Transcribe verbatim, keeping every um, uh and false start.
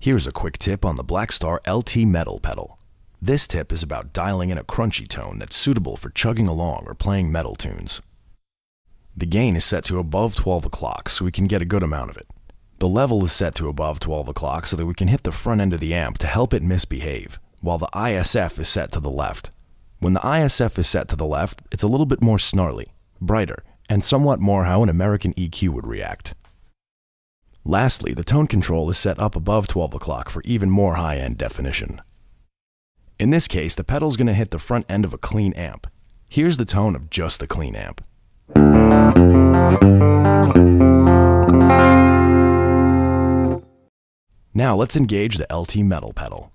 Here's a quick tip on the Blackstar L T Metal pedal. This tip is about dialing in a crunchy tone that's suitable for chugging along or playing metal tunes. The gain is set to above twelve o'clock so we can get a good amount of it. The level is set to above twelve o'clock so that we can hit the front end of the amp to help it misbehave, while the I S F is set to the left. When the I S F is set to the left, it's a little bit more snarly, brighter, and somewhat more how an American E Q would react. Lastly, the tone control is set up above twelve o'clock for even more high-end definition. In this case, the pedal's going to hit the front end of a clean amp. Here's the tone of just the clean amp. Now let's engage the L T Metal pedal.